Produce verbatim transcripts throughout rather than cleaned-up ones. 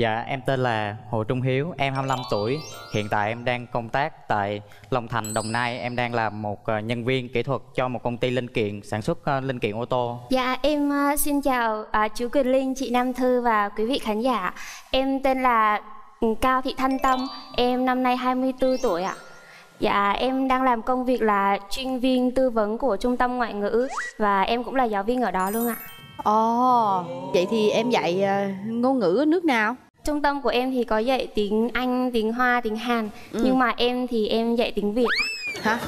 Dạ, em tên là Hồ Trung Hiếu, em hai mươi lăm tuổi. Hiện tại em đang công tác tại Long Thành, Đồng Nai. Em đang là một nhân viên kỹ thuật cho một công ty linh kiện, sản xuất linh kiện ô tô. Dạ, em xin chào chú Quyền Linh, chị Nam Thư và quý vị khán giả. Em tên là Cao Thị Thanh Tâm, em năm nay hai mươi tư tuổi ạ. Dạ, em đang làm công việc là chuyên viên tư vấn của trung tâm ngoại ngữ. Và em cũng là giáo viên ở đó luôn ạ. Ồ, oh, vậy thì em dạy uh, ngôn ngữ ở nước nào? Trung tâm của em thì có dạy tiếng Anh, tiếng Hoa, tiếng Hàn. ừ. Nhưng mà em thì em dạy tiếng Việt. Hả?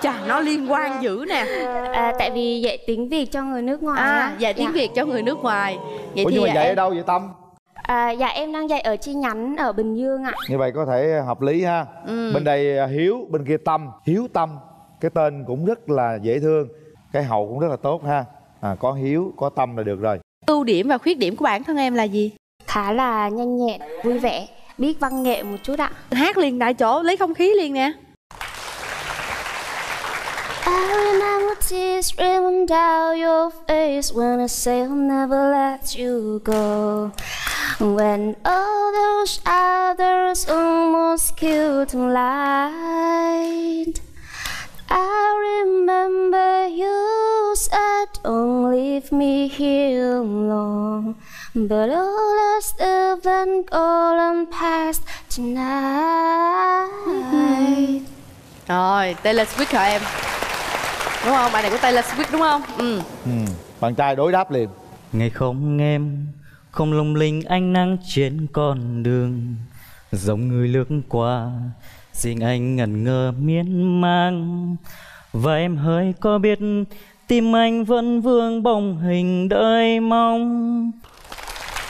Chà, nó liên quan dữ nè. À, tại vì dạy tiếng Việt cho người nước ngoài. À, dạy tiếng dạ. Việt cho người nước ngoài. Vậy Ủa, thì nhưng mà dạy em... ở đâu vậy Tâm? À, dạ, em đang dạy ở chi nhánh ở Bình Dương ạ. Như vậy có thể hợp lý ha. ừ. Bên đây Hiếu, bên kia Tâm. Hiếu Tâm, cái tên cũng rất là dễ thương. Cái hậu cũng rất là tốt ha. À, có Hiếu, có Tâm là được rồi. Ưu điểm và khuyết điểm của bản thân em là gì? Khá là nhanh nhẹn, vui vẻ, biết văn nghệ một chút ạ. Hát liền tại chỗ, lấy không khí liền nè. When all those others almost killed light, I remember you said, don't leave me here alone. But all that's even gone past tonight. Rồi, Taylor Swift hả em? Đúng không? Bài này của Taylor Swift đúng không? Ừ. ừ. Bạn trai đối đáp liền. Ngày không em, không lung linh ánh nắng trên con đường, giống người lướt qua. Xin anh ngẩn ngơ miên man. Và em hỡi có biết tim anh vẫn vương bóng hình đợi mong.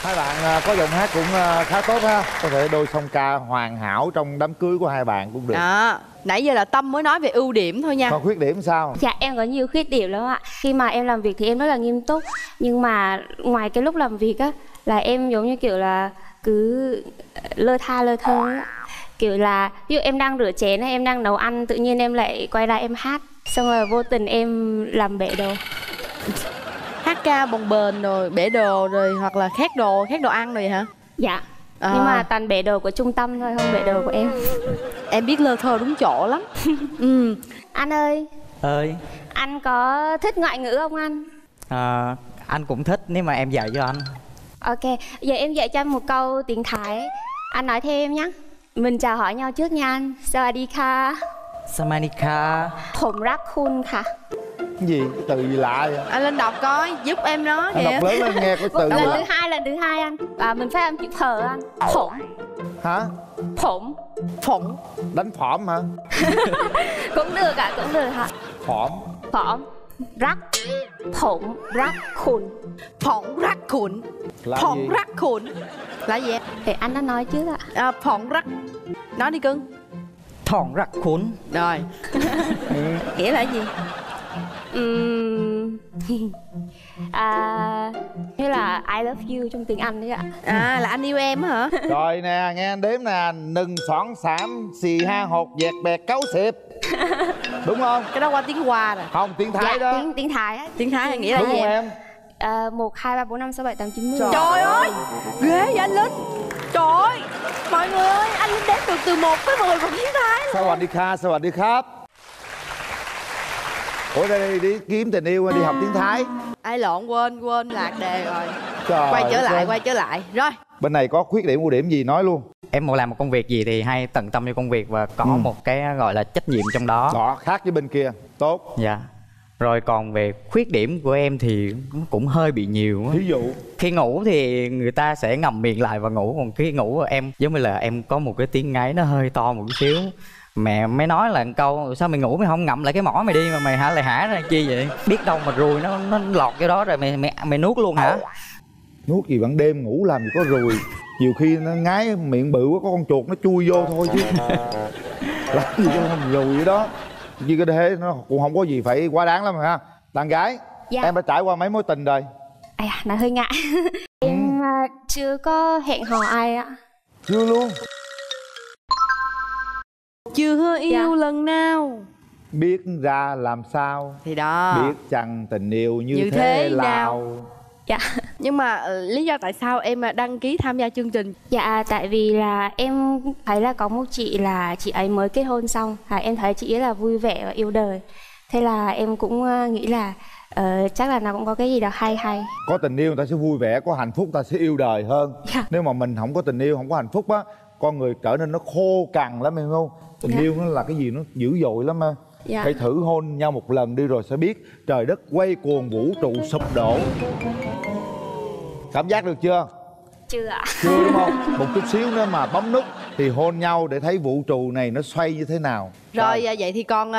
Hai bạn có giọng hát cũng khá tốt ha. Có thể đôi song ca hoàn hảo trong đám cưới của hai bạn cũng được. À, nãy giờ là Tâm mới nói về ưu điểm thôi nha. Còn khuyết điểm sao? Dạ em có nhiều khuyết điểm lắm ạ. Khi mà em làm việc thì em rất là nghiêm túc. Nhưng mà ngoài cái lúc làm việc á, là em giống như kiểu là cứ lơ tha lơ thơ á. Kiểu là, ví dụ em đang rửa chén hay em đang nấu ăn, tự nhiên em lại quay ra em hát. Xong rồi vô tình em làm bể đồ. Hát ca bồng bềnh rồi, bể đồ rồi, hoặc là khét đồ, khét đồ ăn rồi hả? Dạ, à. Nhưng mà toàn bể đồ của trung tâm thôi, không bể đồ của em. Em biết lơ thơ đúng chỗ lắm. ừ. Anh ơi. Ơi. Anh có thích ngoại ngữ không anh? À, anh cũng thích nếu mà em dạy cho anh. Ok, giờ em dạy cho anh một câu tiếng Thái. Anh nói thêm nhé. Mình chào hỏi nhau trước nha anh. Sawadika. Samadika. Thổm rắc khun khả. Cái gì? Cái từ gì lạ vậy? Anh lên đọc coi, giúp em nó kìa. Đọc lớn lên nghe cái từ lần thứ hai, lần thứ hai anh. À, mình phải âm chữ phở anh. Phổm. Hả? Phổm. Phổm. Đánh phỏm hả? Cũng được ạ, à, cũng được hả? Phỏm. Phỏm. Rắc. Phổm rắc khun. Phỏm rắc khun. Phỏm rắc khun. Là gì em? Thì anh đã nói chứ ạ. À, phỏng rắc. Nói đi cưng. Phỏng rắc khốn. Rồi. Nghĩa là gì? Uhm... à, như là I love you trong tiếng Anh đấy ạ. À, là anh yêu em hả? Rồi nè, nghe anh đếm nè. Nừng xỏn xảm, xì ha hột, dẹt bẹt, cáu xịp. Đúng không? Cái đó qua tiếng Hoa rồi. Không, tiếng Thái dạ, đó. Tiếng, tiếng Thái á. Tiếng Thái là nghĩa là gì em? em? À, một, hai, ba, bốn, năm, sáu, bảy, tám, chín, mười. Trời, Trời ơi, ghê vậy anh Linh. Trời ơi, mọi người ơi, anh Linh đếm được từ một tới mười bằng tiếng Thái luôn. Sao anh đi kha, sao anh đi khắp. Ủa đây đi kiếm tình yêu, đi học tiếng Thái. Ai lộn, quên, quên, lạc đề rồi. Trời Quay trở lại, quên. quay trở lại, rồi. Bên này có khuyết điểm, ưu điểm gì nói luôn. Em muốn làm một công việc gì thì hay tận tâm cho công việc. Và có ừ. một cái gọi là trách nhiệm trong đó. Đó, khác với bên kia, tốt. Dạ. Rồi còn về khuyết điểm của em thì cũng hơi bị nhiều. Ví dụ? Khi ngủ thì người ta sẽ ngậm miệng lại và ngủ. Còn khi ngủ em giống như là em có một cái tiếng ngáy nó hơi to một xíu. Mẹ mới nói là câu sao mày ngủ mày không ngậm lại cái mỏ mày đi mà mày hả lại hả ra chi vậy? Biết đâu mà ruồi nó nó lọt vô đó rồi mày mày mày nuốt luôn hả? Nuốt gì ban đêm ngủ làm gì có ruồi. Nhiều khi nó ngái miệng bự quá có con chuột nó chui vô thôi chứ. Làm gì cho ruồi vậy đó. Như cái thế nó cũng không có gì phải quá đáng lắm ha. Bạn gái, dạ. em đã trải qua mấy mối tình rồi? À, nó hơi ngại. Em uh, chưa có hẹn hò ai ạ. Chưa luôn? Chưa yêu dạ. lần nào. Biết ra làm sao. Thì đó. Biết chăng tình yêu như, như thế, thế nào. Dạ. Nhưng mà lý do tại sao em đăng ký tham gia chương trình? Dạ, tại vì là em thấy là có một chị là chị ấy mới kết hôn xong, à, em thấy chị ấy là vui vẻ và yêu đời. Thế là em cũng nghĩ là uh, chắc là nó cũng có cái gì đó hay hay. Có tình yêu người ta sẽ vui vẻ, có hạnh phúc người ta sẽ yêu đời hơn. Dạ. Nếu mà mình không có tình yêu, không có hạnh phúc á, con người trở nên nó khô cằn lắm em không? Tình dạ. yêu nó là cái gì nó dữ dội lắm á. Dạ. Hãy thử hôn nhau một lần đi rồi sẽ biết. Trời đất quay cuồng, vũ trụ sụp đổ. Cảm giác được chưa? Chưa. Chưa đúng không? Một chút xíu nữa mà bấm nút thì hôn nhau để thấy vũ trụ này nó xoay như thế nào. Rồi, rồi. Vậy thì còn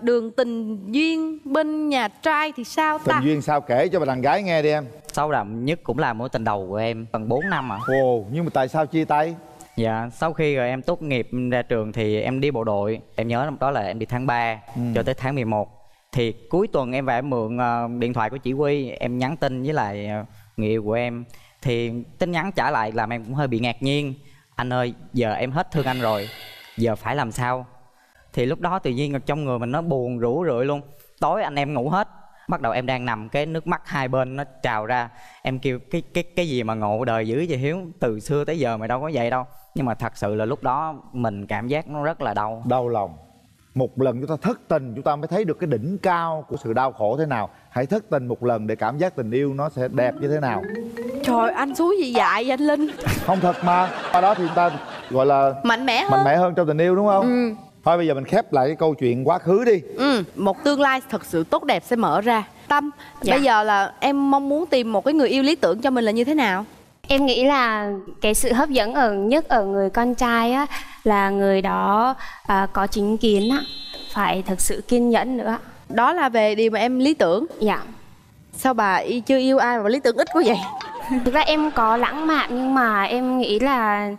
đường tình duyên bên nhà trai thì sao ta? Tình duyên sao kể cho bà đàn gái nghe đi em. Sâu đậm nhất cũng là mối tình đầu của em, bằng bốn năm ạ. Ồ, nhưng mà tại sao chia tay? Dạ, sau khi rồi em tốt nghiệp ra trường thì em đi bộ đội. Em nhớ năm đó là em đi tháng ba ừ. cho tới tháng mười một. Thì cuối tuần em và em mượn uh, điện thoại của chỉ huy. Em nhắn tin với lại uh, người yêu của em. Thì tin nhắn trả lại làm em cũng hơi bị ngạc nhiên. Anh ơi, giờ em hết thương anh rồi, giờ phải làm sao? Thì lúc đó tự nhiên trong người mình nó buồn rũ rượi luôn. Tối anh em ngủ hết. Bắt đầu em đang nằm cái nước mắt hai bên nó trào ra. Em kêu cái cái cái gì mà ngộ đời dữ vậy Hiếu, từ xưa tới giờ mày đâu có vậy đâu. Nhưng mà thật sự là lúc đó mình cảm giác nó rất là đau. Đau lòng. Một lần chúng ta thất tình chúng ta mới thấy được cái đỉnh cao của sự đau khổ thế nào. Hãy thất tình một lần để cảm giác tình yêu nó sẽ đẹp như thế nào. Trời, anh suối gì dại vậy anh Linh? Không thật mà. Qua đó thì chúng ta gọi là mạnh mẽ hơn, mạnh mẽ hơn trong tình yêu đúng không? Ừ. Thôi bây giờ mình khép lại cái câu chuyện quá khứ đi. Ừ, một tương lai thật sự tốt đẹp sẽ mở ra. Tâm, dạ. bây giờ là em mong muốn tìm một cái người yêu lý tưởng cho mình là như thế nào? Em nghĩ là cái sự hấp dẫn ở nhất ở người con trai á, là người đó à, có chính kiến á, phải thật sự kiên nhẫn nữa. Đó là về điều mà em lý tưởng. Dạ. Sao bà y chưa yêu ai mà lý tưởng ít quá vậy? Thực ra em có lãng mạn nhưng mà em nghĩ là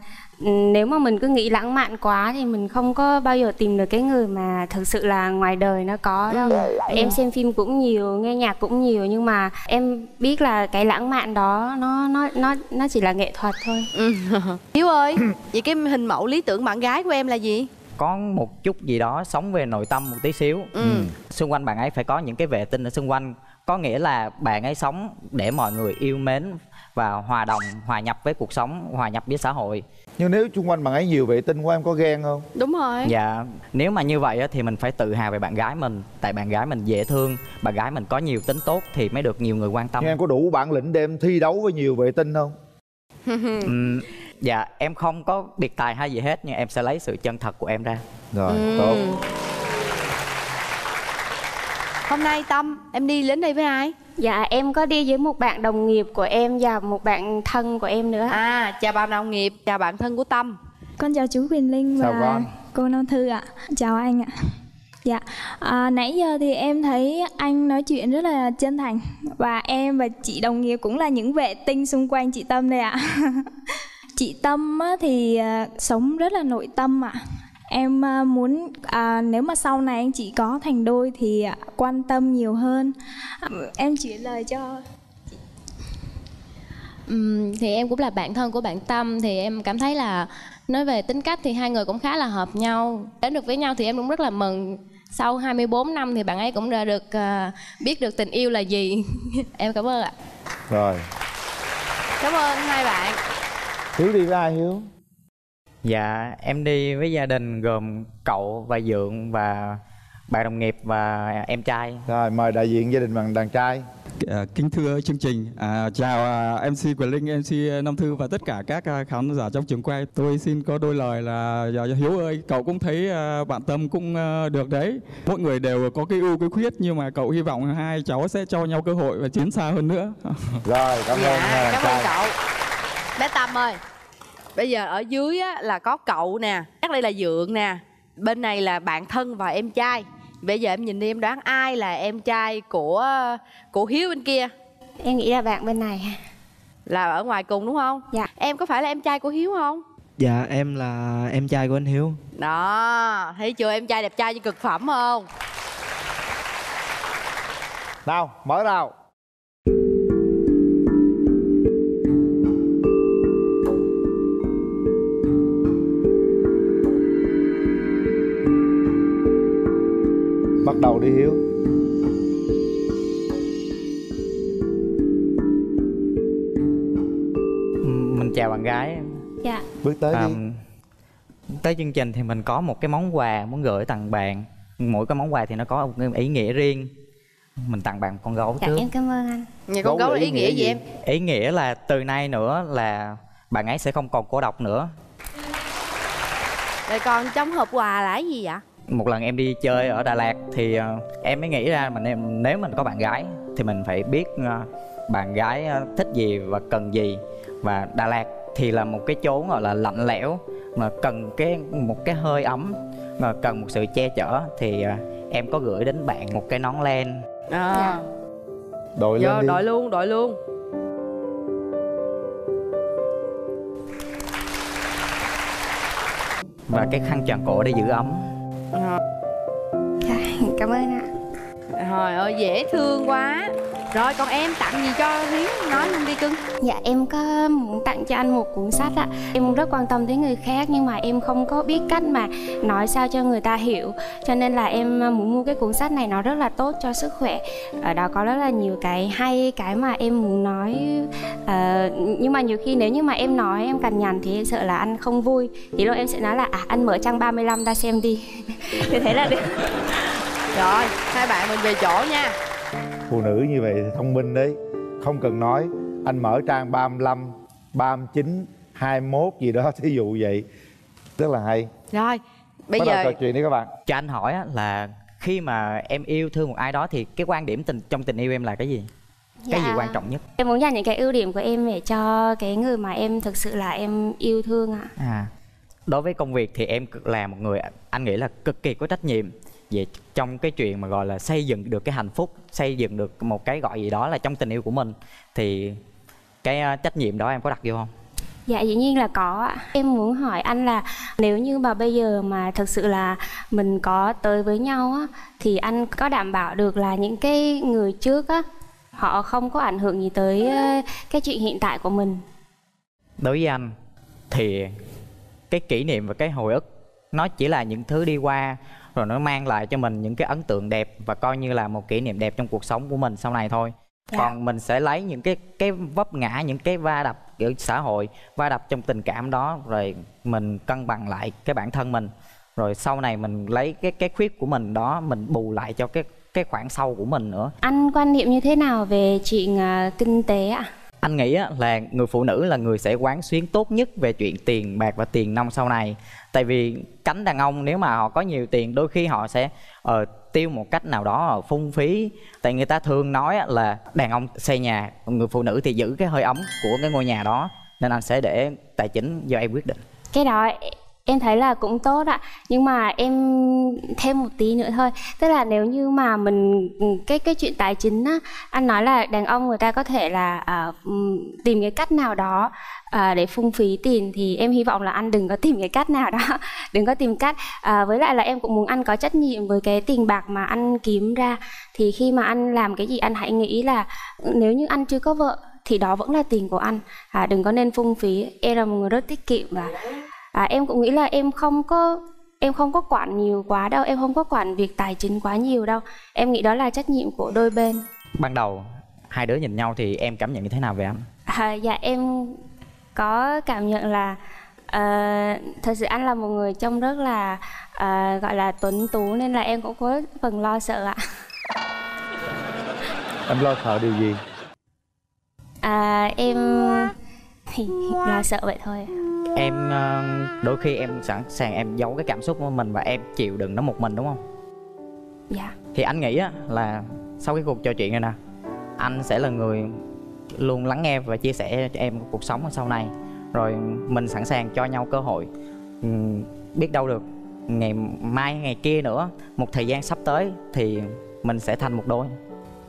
nếu mà mình cứ nghĩ lãng mạn quá thì mình không có bao giờ tìm được cái người mà thực sự là ngoài đời nó có đâu. Ừ. Em xem phim cũng nhiều, nghe nhạc cũng nhiều nhưng mà em biết là cái lãng mạn đó nó nó nó nó chỉ là nghệ thuật thôi. Ừ. Hiếu ơi, vậy cái hình mẫu lý tưởng bạn gái của em là gì? Có một chút gì đó sống về nội tâm một tí xíu. Ừ. Xung quanh bạn ấy phải có những cái vệ tinh ở xung quanh. Có nghĩa là bạn ấy sống để mọi người yêu mến và hòa đồng, hòa nhập với cuộc sống, hòa nhập với xã hội. Nhưng nếu xung quanh bạn ấy nhiều vệ tinh của em có ghen không? Đúng rồi. Dạ, nếu mà như vậy thì mình phải tự hào về bạn gái mình. Tại bạn gái mình dễ thương, bạn gái mình có nhiều tính tốt thì mới được nhiều người quan tâm. Nhưng em có đủ bản lĩnh để em thi đấu với nhiều vệ tinh không? uhm, dạ, em không có biệt tài hay gì hết nhưng em sẽ lấy sự chân thật của em ra. Rồi, uhm. tốt. Hôm nay Tâm, em đi đến đây với ai? Dạ, em có đi với một bạn đồng nghiệp của em và một bạn thân của em nữa. À, chào bạn đồng nghiệp, chào bạn thân của Tâm. Con chào chú Quyền Linh và con? cô Nam Thư ạ. Chào anh ạ. Dạ, à, nãy giờ thì em thấy anh nói chuyện rất là chân thành. Và em và chị đồng nghiệp cũng là những vệ tinh xung quanh chị Tâm đây ạ. Chị Tâm thì sống rất là nội tâm ạ. Em muốn à, nếu mà sau này anh chị có thành đôi thì quan tâm nhiều hơn. Em chuyển lời cho uhm, Thì em cũng là bạn thân của bạn Tâm. Thì em cảm thấy là nói về tính cách thì hai người cũng khá là hợp nhau. Đến được với nhau thì em cũng rất là mừng. Sau hai mươi bốn năm thì bạn ấy cũng đã được uh, biết được tình yêu là gì. Em cảm ơn ạ. Rồi. Cảm ơn hai bạn. Hiếu đi với ai Hiếu? Dạ, em đi với gia đình gồm cậu và Dượng và bạn đồng nghiệp và em trai. Rồi, mời đại diện gia đình bằng đàn trai. Kính thưa chương trình, à, chào em xê Quyền Linh, em xê Nam Thư và tất cả các khán giả trong trường quay. Tôi xin có đôi lời là Hiếu ơi, cậu cũng thấy bạn Tâm cũng được đấy. Mỗi người đều có cái ưu cái khuyết nhưng mà cậu hy vọng hai cháu sẽ cho nhau cơ hội và chiến xa hơn nữa. Rồi, cảm ơn. Dạ, cảm ơn cậu. Bé Tâm ơi, bây giờ ở dưới á, là có cậu nè, chắc đây là Dượng nè, bên này là bạn thân và em trai. Bây giờ em nhìn đi, em đoán ai là em trai của của Hiếu bên kia? Em nghĩ là bạn bên này. Là ở ngoài cùng đúng không? Dạ. Em có phải là em trai của Hiếu không? Dạ, em là em trai của anh Hiếu. Đó, thấy chưa, em trai đẹp trai như cực phẩm không? Nào, mở nào. Bắt đầu đi Hiếu. bạn gái. Dạ. Bước tới à, đi. Tới chương trình thì mình có một cái món quà muốn gửi tặng bạn. Mỗi cái món quà thì nó có một cái ý nghĩa riêng. Mình tặng bạn con gấu dạ, trước. Em cảm ơn anh. Nhà con gấu là ý nghĩa gì em? Ý nghĩa là từ nay nữa là bạn ấy sẽ không còn cô độc nữa. Rồi còn trong hộp quà là cái gì vậy? Một lần em đi chơi ở Đà Lạt thì em mới nghĩ ra mình nếu mình có bạn gái thì mình phải biết bạn gái thích gì và cần gì. Và Đà Lạt thì là một cái chốn gọi là lạnh lẽo mà cần cái một cái hơi ấm, mà cần một sự che chở, thì em có gửi đến bạn một cái nón len. À. Đội lên đi. Đội luôn, đội luôn. Và cái khăn tròn cổ để giữ ấm. À. Cảm ơn ạ. Trời ơi, dễ thương quá. Rồi còn em tặng gì cho Hiếu, nói luôn đi cưng. Dạ em có muốn tặng cho anh một cuốn sách ạ. Em rất quan tâm đến người khác nhưng mà em không có biết cách mà nói sao cho người ta hiểu. Cho nên là em muốn mua cái cuốn sách này, nó rất là tốt cho sức khỏe. Ở đó có rất là nhiều cái hay, cái mà em muốn nói. ờ, Nhưng mà nhiều khi nếu như mà em nói em cằn nhằn thì em sợ là anh không vui. Thì lúc em sẽ nói là à, anh mở trang ba mươi lăm ra xem đi. Thì thế là được. Rồi, hai bạn mình về chỗ nha. Phụ nữ như vậy thì thông minh đấy. Không cần nói, anh mở trang ba mươi lăm, ba mươi chín, hai mươi mốt gì đó, thí dụ vậy. Rất là hay. Rồi, bây bắt giờ... bắt đầu trò chuyện đi các bạn. Cho anh hỏi là khi mà em yêu thương một ai đó thì cái quan điểm tình trong tình yêu em là cái gì? Cái dạ. gì quan trọng nhất? Em muốn dành những cái ưu điểm của em để cho cái người mà em thực sự là em yêu thương ạ. À, đối với công việc thì em là một người, anh nghĩ là cực kỳ có trách nhiệm. Về trong cái chuyện mà gọi là xây dựng được cái hạnh phúc, xây dựng được một cái gọi gì đó là trong tình yêu của mình, thì cái trách nhiệm đó em có đặt vô không? Dạ dĩ nhiên là có. Em muốn hỏi anh là nếu như mà bây giờ mà thực sự là mình có tới với nhau á, thì anh có đảm bảo được là những cái người trước á, họ không có ảnh hưởng gì tới cái chuyện hiện tại của mình? Đối với anh thì cái kỷ niệm và cái hồi ức nó chỉ là những thứ đi qua, rồi nó mang lại cho mình những cái ấn tượng đẹp và coi như là một kỷ niệm đẹp trong cuộc sống của mình sau này thôi. Dạ. Còn mình sẽ lấy những cái cái vấp ngã, những cái va đập ở xã hội, va đập trong tình cảm đó, rồi mình cân bằng lại cái bản thân mình, rồi sau này mình lấy cái cái khuyết của mình đó mình bù lại cho cái cái khoảng sau của mình nữa. Anh quan niệm như thế nào về chuyện uh, kinh tế ạ? À? Anh nghĩ là người phụ nữ là người sẽ quán xuyến tốt nhất về chuyện tiền bạc và tiền nong sau này. Tại vì cánh đàn ông nếu mà họ có nhiều tiền đôi khi họ sẽ uh, tiêu một cách nào đó phung phí. Tại người ta thường nói là đàn ông xây nhà, người phụ nữ thì giữ cái hơi ấm của cái ngôi nhà đó. Nên anh sẽ để tài chính do em quyết định. Cái đó em thấy là cũng tốt ạ. Nhưng mà em thêm một tí nữa thôi. Tức là nếu như mà mình cái cái chuyện tài chính á, anh nói là đàn ông người ta có thể là uh, tìm cái cách nào đó uh, để phung phí tiền, thì em hy vọng là anh đừng có tìm cái cách nào đó. Đừng có tìm cách. uh, Với lại là em cũng muốn anh có trách nhiệm với cái tiền bạc mà anh kiếm ra. Thì khi mà anh làm cái gì anh hãy nghĩ là nếu như anh chưa có vợ thì đó vẫn là tiền của anh. à, Đừng có nên phung phí. Em là một người rất tiết kiệm và À, em cũng nghĩ là em không có em không có quản nhiều quá đâu, em không có quản việc tài chính quá nhiều đâu. Em nghĩ đó là trách nhiệm của đôi bên. Ban đầu hai đứa nhìn nhau thì em cảm nhận như thế nào về anh? À, dạ em có cảm nhận là uh, thật sự anh là một người trông rất là uh, gọi là tuấn tú, nên là em cũng có phần lo sợ ạ. Em lo sợ điều gì? À, em thì lo sợ vậy thôi. Em đôi khi em sẵn sàng em giấu cái cảm xúc của mình và em chịu đựng nó một mình, đúng không? Dạ. Thì anh nghĩ là sau cái cuộc trò chuyện này nè, anh sẽ là người luôn lắng nghe và chia sẻ cho em cuộc sống sau này. Rồi mình sẵn sàng cho nhau cơ hội. Biết đâu được ngày mai, ngày kia nữa, một thời gian sắp tới thì mình sẽ thành một đôi.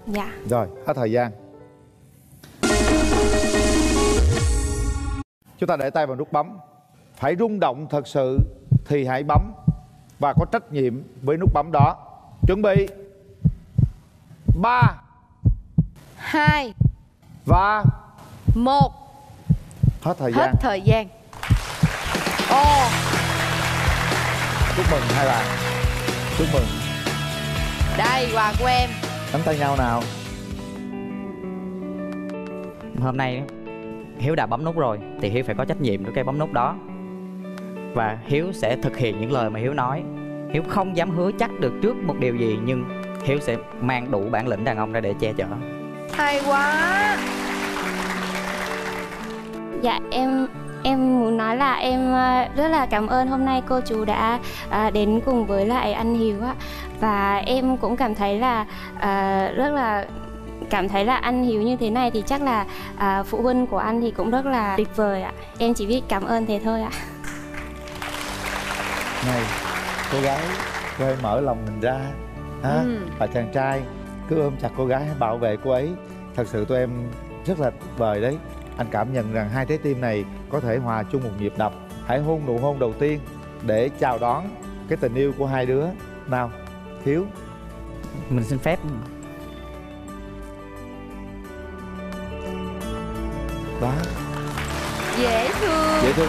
Dạ. Rồi, hết thời gian. Chúng ta để tay vào nút bấm. Phải rung động thật sự thì hãy bấm, và có trách nhiệm với nút bấm đó. Chuẩn bị ba hai và một. Hết thời gian. Hết thời gian. Ô, chúc mừng hai bạn. Chúc mừng. Đây, quà của em. Nắm tay nhau nào. Hôm nay Hiếu đã bấm nút rồi thì Hiếu phải có trách nhiệm với cái bấm nút đó, và Hiếu sẽ thực hiện những lời mà Hiếu nói. Hiếu không dám hứa chắc được trước một điều gì, nhưng Hiếu sẽ mang đủ bản lĩnh đàn ông ra để che chở. Hay quá. Dạ em em muốn nói là em rất là cảm ơn hôm nay cô chú đã đến cùng với lại anh Hiếu á, và em cũng cảm thấy là rất là cảm thấy là anh Hiếu như thế này thì chắc là phụ huynh của anh thì cũng rất là tuyệt vời ạ. Em chỉ biết cảm ơn thế thôi ạ. Này cô gái, cô hãy mở lòng mình ra hả? Ừ. Và chàng trai cứ ôm chặt cô gái, bảo vệ cô ấy. Thật sự tụi em rất là tuyệt vời đấy. Anh cảm nhận rằng hai trái tim này có thể hòa chung một nhịp đập. Hãy hôn nụ hôn đầu tiên để chào đón cái tình yêu của hai đứa. Nào Hiếu, mình xin phép. Đó. Dễ thương. Dễ thương.